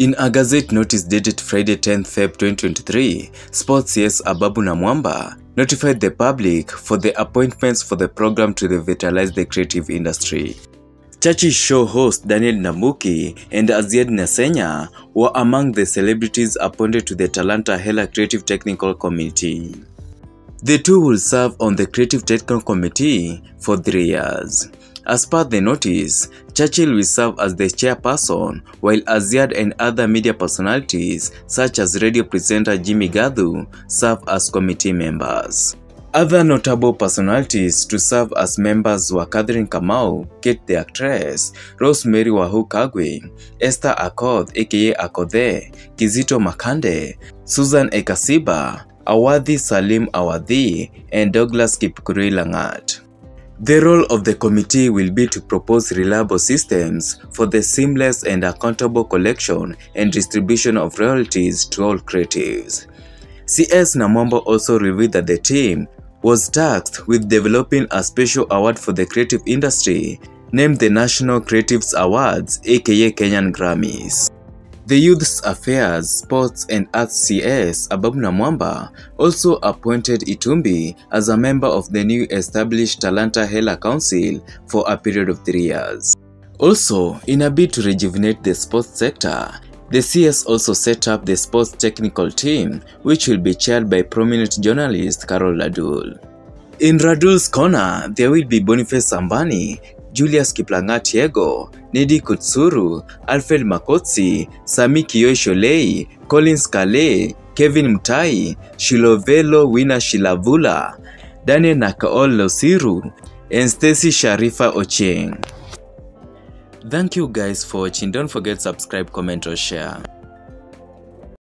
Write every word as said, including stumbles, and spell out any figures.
In a Gazette notice dated Friday tenth February twenty twenty-three, Sports C S Ababu Namwamba notified the public for the appointments for the program to revitalize the creative industry. Churchill show host Daniel Ndambuki and Azziad Nasenya were among the celebrities appointed to the Talanta Hela Creative Technical Committee. The two will serve on the Creative Technical Committee for three years. As per the notice, Churchill will serve as the chairperson, while Azziad and other media personalities such as radio presenter Jimmy Gadu serve as committee members. Other notable personalities to serve as members were Catherine Kamau, Kate the Actress, Rosemary Wahu Kagwi, Esther Akoth aka Akothe, Kizito Makande, Susan Ekasiba, Awadhi Salim Awadhi, and Douglas Kipkurui Langat. The role of the committee will be to propose reliable systems for the seamless and accountable collection and distribution of royalties to all creatives. C S Namwamba also revealed that the team was tasked with developing a special award for the creative industry named the National Creatives Awards aka Kenyan Grammys. The Youth's Affairs, Sports and Arts C S Ababu Namwamba also appointed Itumbi as a member of the new established Talanta Hela Council for a period of three years. Also, in a bid to rejuvenate the sports sector, the C S also set up the sports technical team, which will be chaired by prominent journalist Carol Radull. In Radull's corner, there will be Boniface Sambani, Julius Kiplangati Ego, Nidi Kutsuru, Alfred Makotsi, Samiki Sholei, Collins Kale, Kevin Mtai, Shilovelo Wina Shilavula, Daniel Nakaolo Siru, and Stacey Sharifa Ocheng. Thank you guys for watching. Don't forget to subscribe, comment or share.